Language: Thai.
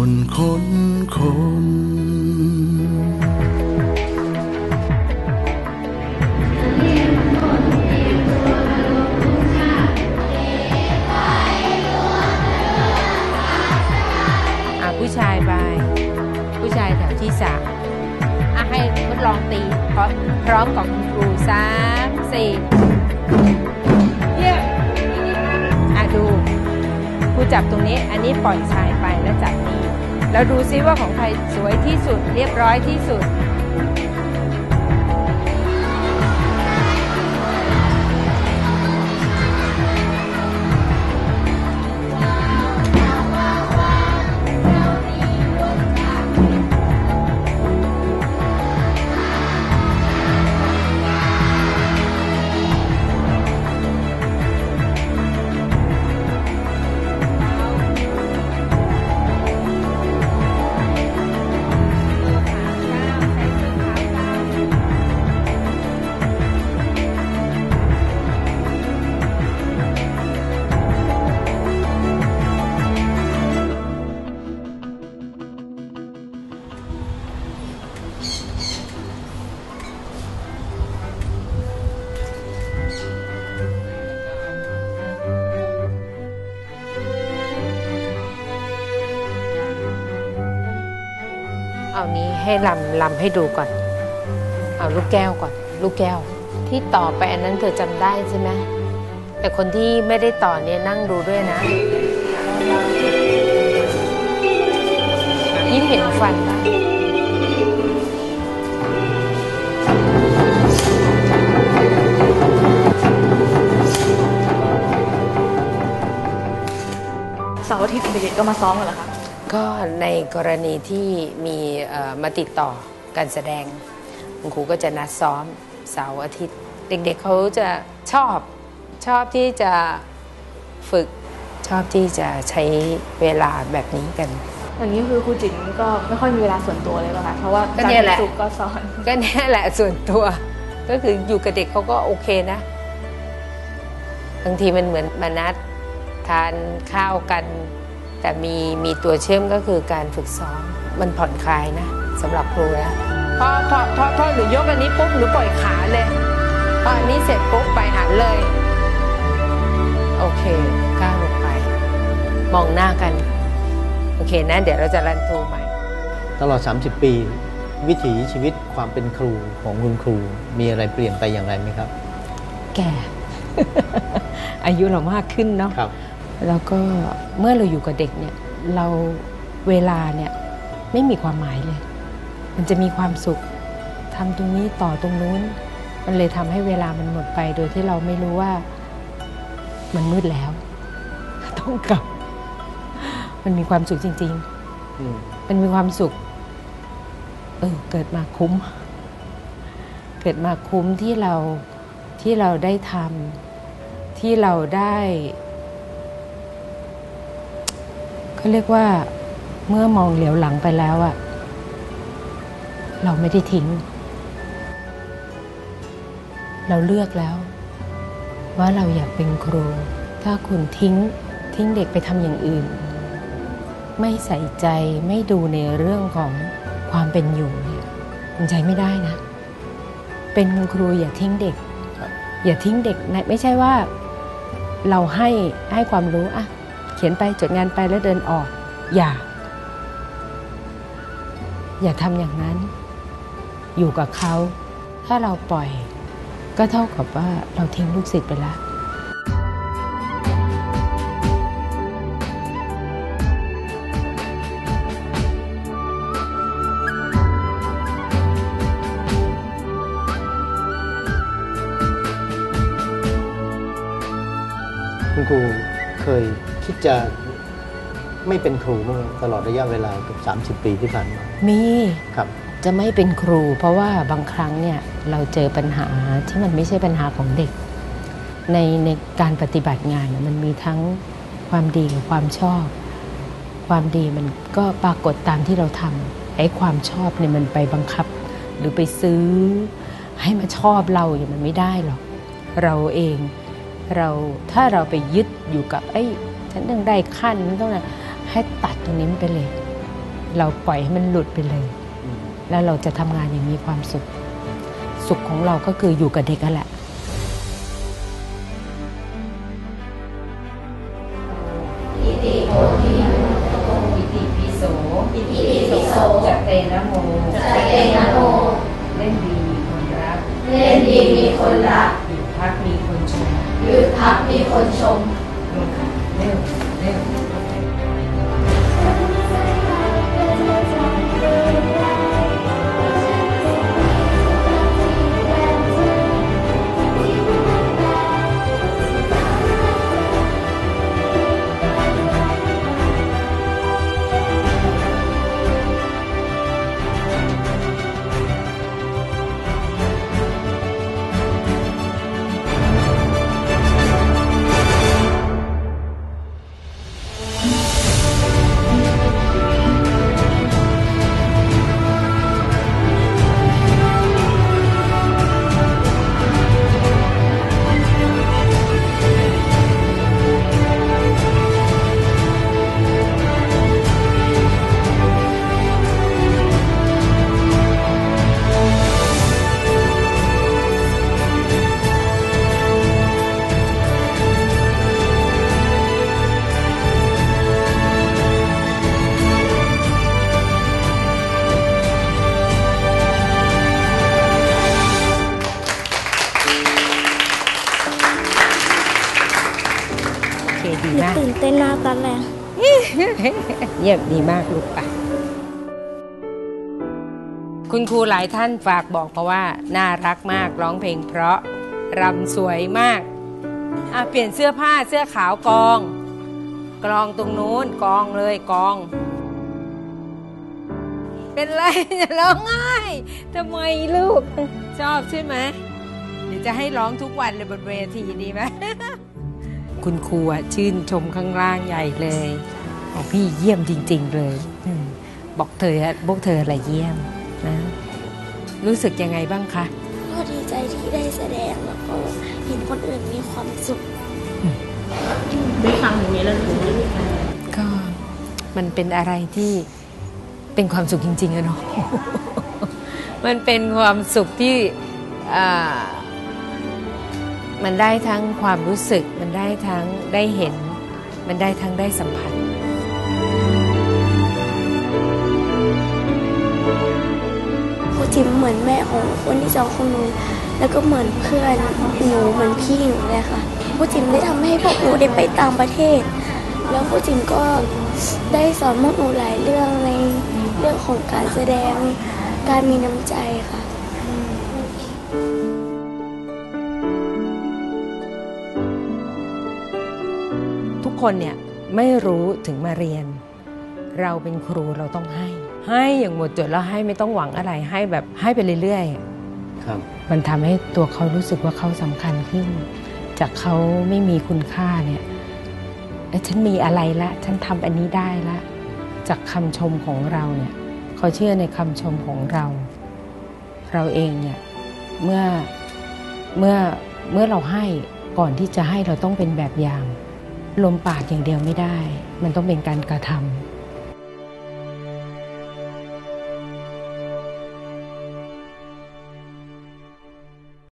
คนผู้ชายบายผู้ชายแถวที่สามให้ทดลองตีพร้อมของคุณครู3 4เยี่ยมดูครูจับตรงนี้อันนี้ปล่อยชายไปแล้วจับนี้แล้วดูซิว่าของใครสวยที่สุดเรียบร้อยที่สุดเอานี้ให้ลำให้ดูก่อนเอาลูกแก้วก่อนลูกแก้วที่ต่อไปอันนั้นเธอจำได้ใช่ไหมแต่คนที่ไม่ได้ต่อเนี่ยนั่งดูด้วยนะยิ่งเห็นฟันนะเสาร์อาทิตย์เด็กๆก็มาซ้อมกันเหรอคะก็ในกรณีที่มีมาติดต่อการแสดงคุณครูก็จะนัดซ้อมเสาร์อาทิตย์เด็กๆเขาจะชอบที่จะฝึกชอบที่จะใช้เวลาแบบนี้กันอย่างนี้คือครูจิ๋นก็ไม่ค่อยมีเวลาส่วนตัวเลยป่ะคะเพราะว่าจันทร์ศุกร์ก็สอนก็นี่แหละส่วนตัวก็คืออยู่กับเด็กเขาก็โอเคนะบางทีมันเหมือนมานัดทานข้าวกันแต่มีตัวเชื่อมก็คือการฝึกซ้อมมันผ่อนคลายนะสำหรับครูนะพอหนูยกอันนี้ปุ๊บหนูปล่อยขาเลยพออันนี้เสร็จปุ๊บไปหันเลยโอเคก้าวลงไปมองหน้ากันโอเคนะเดี๋ยวเราจะรันทรูใหม่ตลอด30ปีวิถีชีวิตความเป็นครูของคุณครูมีอะไรเปลี่ยนไปอย่างไรไหมครับแก่ อายุเรามากขึ้นเนาะแล้วก็เมื่อเราอยู่กับเด็กเนี่ยเราเวลาเนี่ยไม่มีความหมายเลยมันจะมีความสุขทำตรงนี้ต่อตรงนู้นมันเลยทำให้เวลามันหมดไปโดยที่เราไม่รู้ว่ามันมืดแล้วต้องกลับมันมีความสุขจริงๆมันมีความสุขเกิดมาคุ้มที่เราได้ทำที่เราได้เรียกว่าเมื่อมองเหลียวหลังไปแล้วอะเราไม่ได้ทิ้งเราเลือกแล้วว่าเราอยากเป็นครูถ้าคุณทิ้งเด็กไปทำอย่างอื่นไม่ใส่ใจไม่ดูในเรื่องของความเป็นอยู่มันใช้ไม่ได้นะเป็นครูอย่าทิ้งเด็กไม่ใช่ว่าเราให้ความรู้อะเขียนไปจดงานไปแล้วเดินออกอย่าทำอย่างนั้นอยู่กับเขาถ้าเราปล่อยก็เท่ากับว่าเราทิ้งลูกศิษย์ไปแล้วคุณครูเคยคิดจะไม่เป็นครูมาตลอดระยะเวลาเกือบ30ปีที่ผ่านมามีครับจะไม่เป็นครูเพราะว่าบางครั้งเนี่ยเราเจอปัญหาที่มันไม่ใช่ปัญหาของเด็กในการปฏิบัติงานมันมีทั้งความดีกับความชอบความดีมันก็ปรากฏตามที่เราทำไอ้ความชอบเนี่ยมันไปบังคับหรือไปซื้อให้มาชอบเราอย่างมันไม่ได้หรอกเราเองเราถ้าเราไปยึดอยู่กับไอ้ฉันต้องได้ขั้นต้องอะไรให้ตัดตรงนี้ไปเลย เราปล่อยให้มันหลุดไปเลยแล้วเราจะทำงานอย่างมีความสุขสุขของเราก็คืออยู่กับเด็กนั่นแหละอิติโพธิยะโตอิติปิโสอิติปิโสจัตเตนะโมจัตเตนะโมเล่นดีมีคนรักเล่นดีมีคนรักหยุดพักมีคนชมหยุดพักมีคนชมเร็วเร็วตื่นเต้นหน้าตาแรงเยี่ยมดีมากลูกป่ะคุณครูหลายท่านฝากบอกเพราะว่าน่ารักมากร้องเพลงเพราะรำสวยมากเปลี่ยนเสื้อผ้าเสื้อขาวกองกลองตรงนู้นกองเลยกองเป็นไรจะร้องง่ายทำไมลูกชอบใช่ไหมเดี๋ยวจะให้ร้องทุกวันเลยบนเวทีดีไหมคุณครูชื่นชมข้างล่างใหญ่เลยบอกพี่เยี่ยมจริงๆเลยบอกเธอพวกเธออะไรเยี่ยมนะรู้สึกยังไงบ้างคะก็ดีใจที่ได้แสดงแล้วก็เห็นคนอื่นมีความสุขได้ฟังอย่างนี้แล้วรู้สึกไงก็มันเป็นอะไรที่เป็นความสุขจริงๆอะเนาะมันเป็นความสุขที่มันได้ทั้งความรู้สึกมันได้ทั้งได้เห็นมันได้ทั้งได้สัมผัสครูจิมเหมือนแม่ของคนที่สองของหนูแล้วก็เหมือนเพื่อนหนูเหมือนพี่หนูเลยค่ะครูจิมได้ทำให้พวกหนูได้ไปต่างประเทศแล้วครูจิมก็ได้สอนพวกหนูหลายเรื่องในเรื่องของการแสดงการมีน้ำใจค่ะคนเนี่ยไม่รู้ถึงมาเรียนเราเป็นครูเราต้องให้อย่างหมดจดแล้วให้ไม่ต้องหวังอะไรให้แบบให้ไปเรื่อยๆครับมันทำให้ตัวเขารู้สึกว่าเขาสำคัญขึ้นจากเขาไม่มีคุณค่าเนี่ยฉันมีอะไรละฉันทำอันนี้ได้ละจากคำชมของเราเนี่ยเขาเชื่อในคำชมของเราเองเนี่ยเมื่อเราให้ก่อนที่จะให้เราต้องเป็นแบบอย่างลมปากอย่างเดียวไม่ได้มันต้องเป็นการกระทำ